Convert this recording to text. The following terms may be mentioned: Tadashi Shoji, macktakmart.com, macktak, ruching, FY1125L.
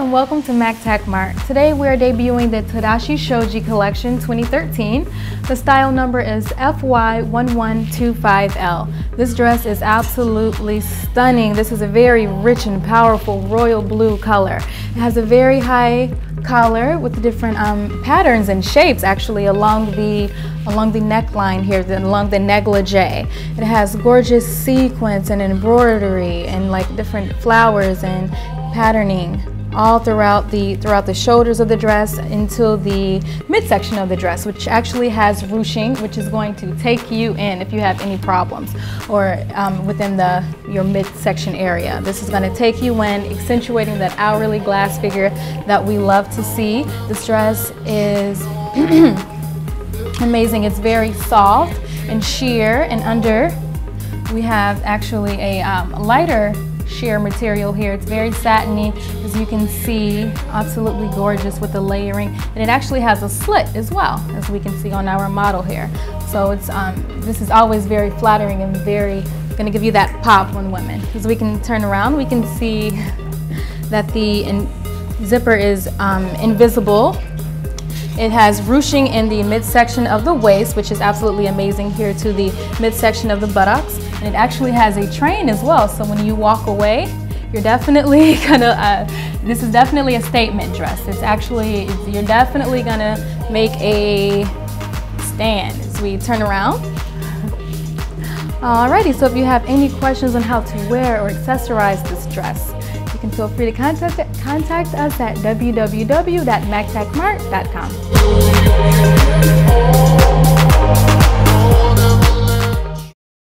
and welcome to MackTakMart. Today we are debuting the Tadashi Shoji Collection 2013. The style number is FY1125L. This dress is absolutely stunning. This is a very rich and powerful royal blue color. It has a very high collar with different patterns and shapes actually along the neckline here, along the negligee. It has gorgeous sequins and embroidery and like different flowers and patterning all throughout the shoulders of the dress until the midsection of the dress, which actually has ruching, which is going to take you in if you have any problems or within your midsection area. This is going to take you in, accentuating that hourly glass figure that we love to see. This dress is amazing. It's very soft and sheer, and under we have actually a lighter sheer material here. It's very satiny, as you can see, absolutely gorgeous with the layering, and it actually has a slit as well, as we can see on our model here. So it's this is always very flattering and very going to give you that pop on women. As we can turn around, we can see that the zipper is invisible. It has ruching in the midsection of the waist, which is absolutely amazing, here to the midsection of the buttocks. And it actually has a train as well, so when you walk away, you're definitely gonna, this is definitely a statement dress. It's actually, you're definitely gonna make a stand as we turn around. Alrighty, so if you have any questions on how to wear or accessorize this dress, you can feel free to contact us at www.macktakmart.com.